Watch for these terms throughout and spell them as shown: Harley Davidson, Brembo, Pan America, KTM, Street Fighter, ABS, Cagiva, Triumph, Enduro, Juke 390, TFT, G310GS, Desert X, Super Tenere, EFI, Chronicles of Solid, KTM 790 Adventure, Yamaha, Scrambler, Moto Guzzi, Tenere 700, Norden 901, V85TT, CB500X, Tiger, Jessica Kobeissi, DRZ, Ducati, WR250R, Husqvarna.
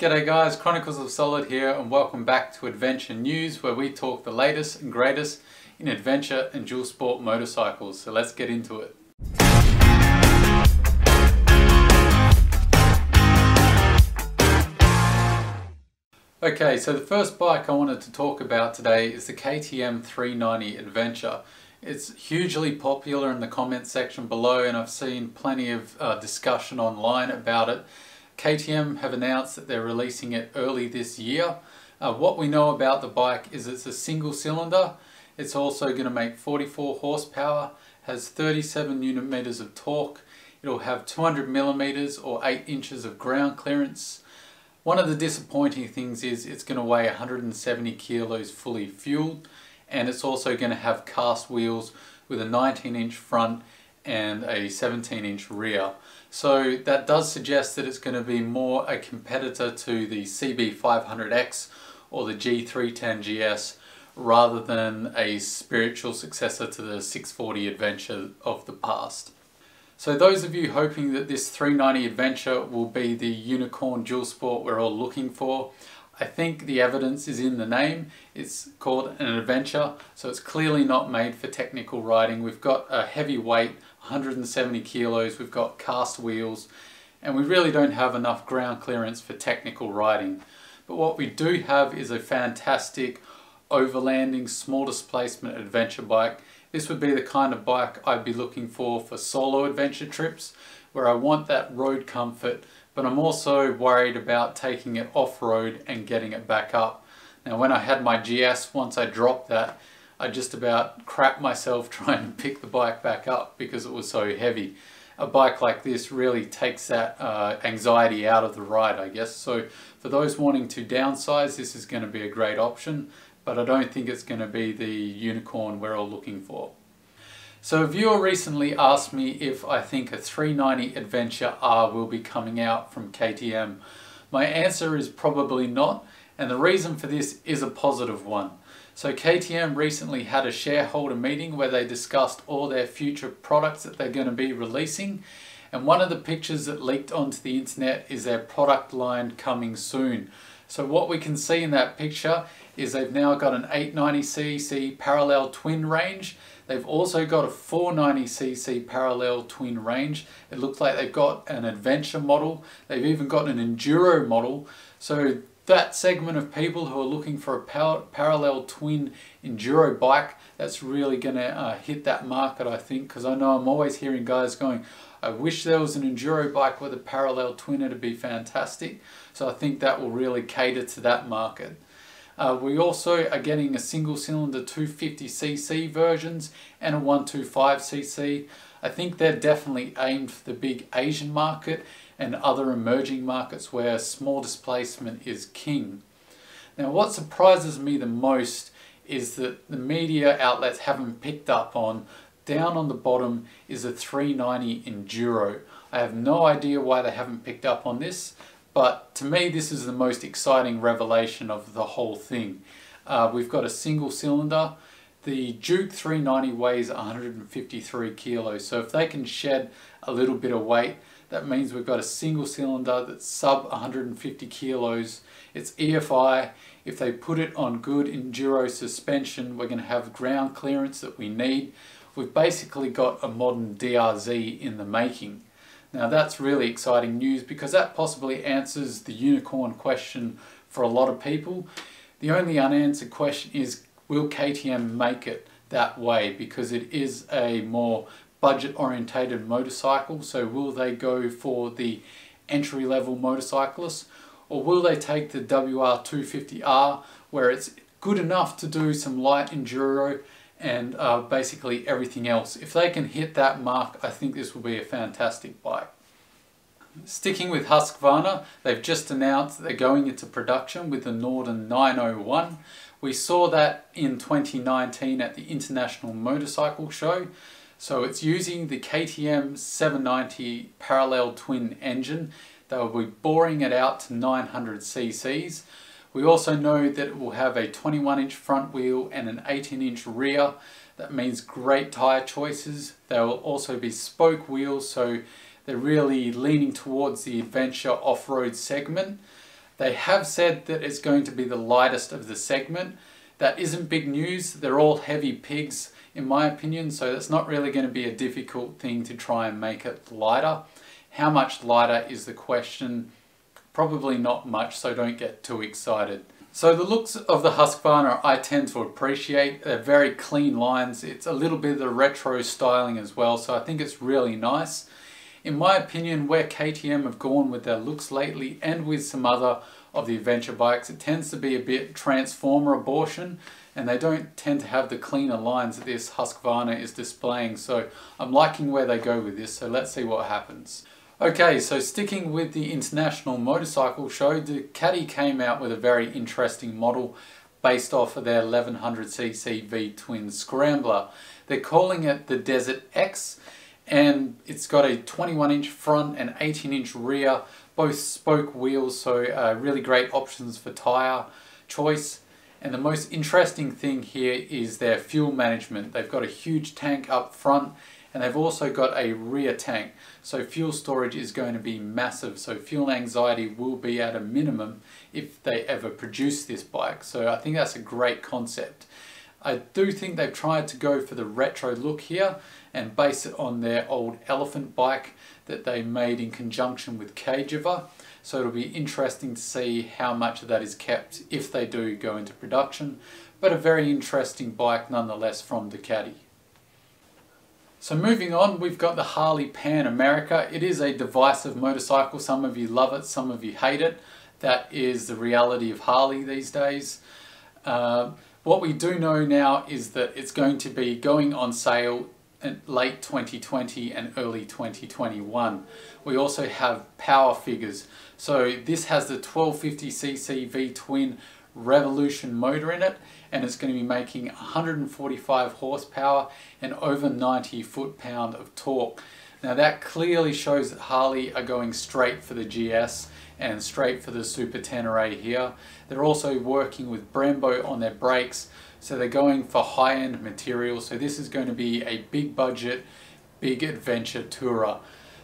G'day guys, Chronicles of Solid here and welcome back to Adventure News, where we talk the latest and greatest in adventure and dual sport motorcycles. So let's get into it. Okay, so the first bike I wanted to talk about today is the KTM 390 Adventure. It's hugely popular in the comments section below, and I've seen plenty of discussion online about it. KTM have announced that they're releasing it early this year. What we know about the bike is it's a single cylinder. It's also going to make 44 horsepower, has 37 Nm of torque. It'll have 200 millimeters or 8 inches of ground clearance. One of the disappointing things is it's going to weigh 170 kilos fully fueled, and it's also going to have cast wheels with a 19-inch front and a 17-inch rear. So that does suggest that it's going to be more a competitor to the CB500X or the G310GS rather than a spiritual successor to the 640 Adventure of the past. So those of you hoping that this 390 Adventure will be the unicorn dual sport we're all looking for, I think the evidence is in the name. It's called an adventure, so it's clearly not made for technical riding. We've got a heavy weight, 170 kilos, we've got cast wheels, and we really don't have enough ground clearance for technical riding. But what we do have is a fantastic overlanding, small displacement adventure bike. This would be the kind of bike I'd be looking for solo adventure trips, where I want that road comfort, but I'm also worried about taking it off-road and getting it back up. Now, when I had my GS, once I dropped that, I just about crapped myself trying to pick the bike back up because it was so heavy. A bike like this really takes that anxiety out of the ride, I guess. So for those wanting to downsize, this is going to be a great option, but I don't think it's going to be the unicorn we're all looking for. So a viewer recently asked me if I think a 390 Adventure R will be coming out from KTM. My answer is probably not, and the reason for this is a positive one. So KTM recently had a shareholder meeting where they discussed all their future products that they're going to be releasing, and one of the pictures that leaked onto the internet is their product line coming soon. So what we can see in that picture is they've now got an 890cc parallel twin range. They've also got a 490cc parallel twin range. It looks like they've got an adventure model. They've even got an enduro model. So that segment of people who are looking for a parallel twin enduro bike, that's really going to hit that market, I think, because I know I'm always hearing guys going, I wish there was an enduro bike with a parallel twin, it'd be fantastic. So I think that will really cater to that market. We also are getting a single cylinder 250cc versions and a 125cc. I think they're definitely aimed for the big Asian market and other emerging markets where small displacement is king. Now, what surprises me the most is that the media outlets haven't picked up on, down on the bottom is a 390 Enduro. I have no idea why they haven't picked up on this, but to me this is the most exciting revelation of the whole thing. We've got a single cylinder. The Juke 390 weighs 153 kilos, so if they can shed a little bit of weight, that means we've got a single cylinder that's sub 150 kilos. It's EFI. If they put it on good enduro suspension, we're going to have ground clearance that we need. We've basically got a modern DRZ in the making. Now that's really exciting news because that possibly answers the unicorn question for a lot of people. The only unanswered question is, will KTM make it that way? Because it is a more budget orientated motorcycle, so will they go for the entry level motorcyclist, or will they take the WR250R where it's good enough to do some light enduro and basically everything else? If they can hit that mark, I think this will be a fantastic bike. Sticking with Husqvarna, they've just announced they're going into production with the Norden 901. We saw that in 2019 at the International Motorcycle Show. So it's using the KTM 790 parallel twin engine. They will be boring it out to 900 cc's. We also know that it will have a 21-inch front wheel and an 18-inch rear. That means great tyre choices. There will also be spoke wheels, so they're really leaning towards the adventure off-road segment. They have said that it's going to be the lightest of the segment. That isn't big news. They're all heavy pigs in my opinion, so that's not really going to be a difficult thing to try and make it lighter. How much lighter is the question? Probably not much, so don't get too excited. So the looks of the Husqvarna I tend to appreciate. They're very clean lines. It's a little bit of the retro styling as well, so I think it's really nice. In my opinion, where KTM have gone with their looks lately and with some other of the adventure bikes, it tends to be a bit transformer abortion, and they don't tend to have the cleaner lines that this Husqvarna is displaying, so I'm liking where they go with this, so let's see what happens. Okay, so sticking with the International Motorcycle Show, Ducati came out with a very interesting model based off of their 1100cc V-twin scrambler. They're calling it the Desert X, and it's got a 21-inch front and 18-inch rear, both spoke wheels, so really great options for tyre choice. And the most interesting thing here is their fuel management. They've got a huge tank up front, and they've also got a rear tank, so fuel storage is going to be massive, so fuel anxiety will be at a minimum if they ever produce this bike. So I think that's a great concept. I do think they've tried to go for the retro look here and base it on their old elephant bike that they made in conjunction with Cagiva, so it'll be interesting to see how much of that is kept if they do go into production, but a very interesting bike nonetheless from Ducati. So moving on, we've got the Harley Pan America. It is a divisive motorcycle. Some of you love it, some of you hate it. That is the reality of Harley these days. What we do know now is that it's going to be going on sale in late 2020 and early 2021. We also have power figures. So this has the 1250cc V-twin revolution motor in it, and it's going to be making 145 horsepower and over 90 foot-pound of torque. Now that clearly shows that Harley are going straight for the GS and straight for the Super Tenere here. They're also working with Brembo on their brakes, so they're going for high-end material, so this is going to be a big budget, big adventure tourer.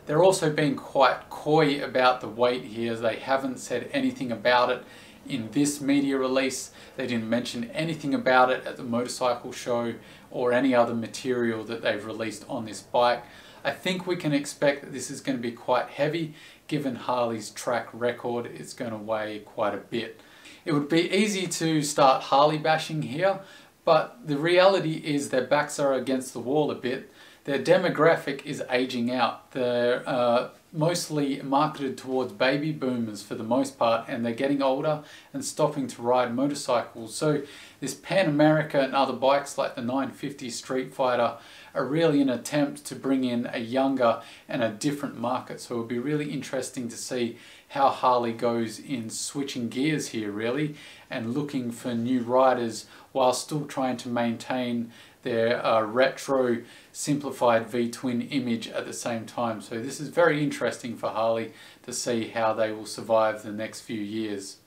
They're also being quite coy about the weight here. They haven't said anything about it in this media release. They didn't mention anything about it at the motorcycle show or any other material that they've released on this bike. I think we can expect that this is going to be quite heavy. Given Harley's track record, it's going to weigh quite a bit. It would be easy to start Harley bashing here, but the reality is their backs are against the wall a bit. Their demographic is aging out. They're mostly marketed towards baby boomers for the most part, and they're getting older and stopping to ride motorcycles. So this Pan America and other bikes like the 950 Street Fighter are really an attempt to bring in a younger and a different market. So it'll be really interesting to see how Harley goes in switching gears here really, and looking for new riders while still trying to maintain their retro simplified V-twin image at the same time. So this is very interesting for Harley to see how they will survive the next few years.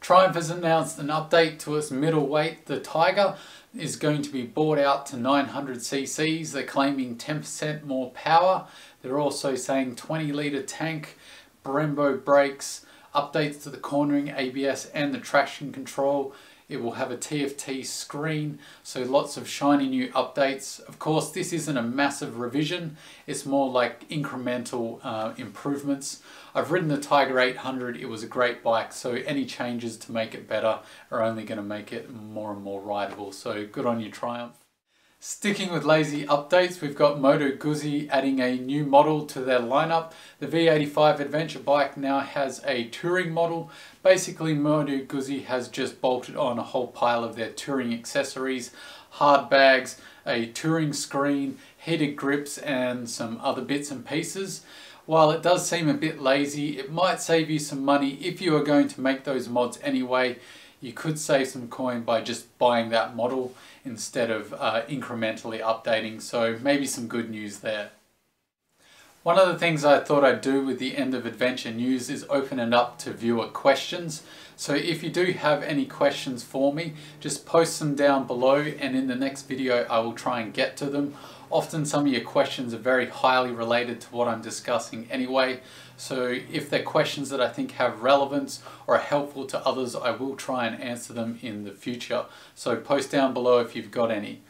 Triumph has announced an update to its middleweight. The Tiger is going to be bought out to 900cc's. They're claiming 10% more power. They're also saying 20-litre tank, Brembo brakes, updates to the cornering, ABS and the traction control. It will have a TFT screen, so lots of shiny new updates. Of course, this isn't a massive revision. It's more like incremental improvements. I've ridden the Tiger 800. It was a great bike, so any changes to make it better are only going to make it more and more rideable. So good on you, Triumph. Sticking with lazy updates, we've got Moto Guzzi adding a new model to their lineup. The V85 Adventure bike now has a touring model. Basically, Moto Guzzi has just bolted on a whole pile of their touring accessories, hard bags, a touring screen, heated grips, and some other bits and pieces. While it does seem a bit lazy, it might save you some money if you are going to make those mods anyway. You could save some coin by just buying that model instead of incrementally updating, so maybe some good news there. One of the things I thought I'd do with the end of Adventure News is open it up to viewer questions. So if you do have any questions for me, just post them down below, and in the next video I will try and get to them. Often some of your questions are very highly related to what I'm discussing anyway, so if they're questions that I think have relevance or are helpful to others, I will try and answer them in the future. So post down below if you've got any.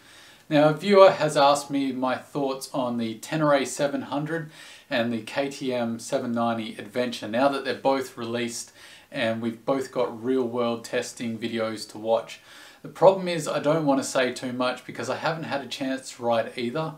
Now, a viewer has asked me my thoughts on the Tenere 700 and the KTM 790 Adventure, now that they're both released and we've both got real-world testing videos to watch. The problem is I don't want to say too much because I haven't had a chance to ride either.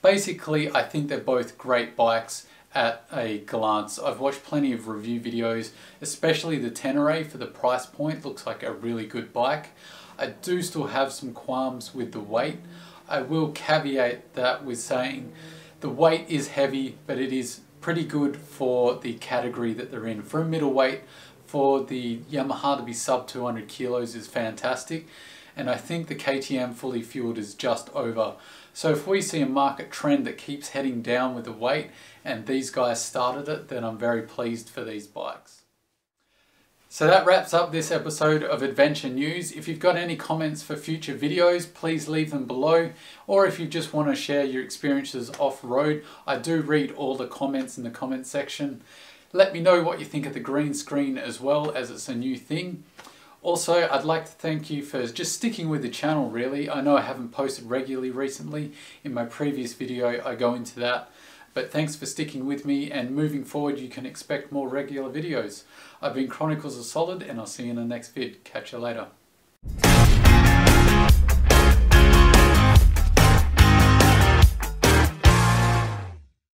Basically, I think they're both great bikes at a glance. I've watched plenty of review videos, especially the Tenere for the price point. Looks like a really good bike. I do still have some qualms with the weight. I will caveat that with saying the weight is heavy, but it is pretty good for the category that they're in. For a middleweight, for the Yamaha to be sub 200 kilos is fantastic, and I think the KTM fully fueled is just over. So if we see a market trend that keeps heading down with the weight, and these guys started it, then I'm very pleased for these bikes. So that wraps up this episode of Adventure News. If you've got any comments for future videos, please leave them below. Or if you just want to share your experiences off-road, I do read all the comments in the comment section. Let me know what you think of the green screen as well, as it's a new thing. Also, I'd like to thank you for just sticking with the channel really. I know I haven't posted regularly recently. In my previous video, I go into that. But thanks for sticking with me, and moving forward you can expect more regular videos. I've been Chronicles of Solid, and I'll see you in the next vid. Catch you later.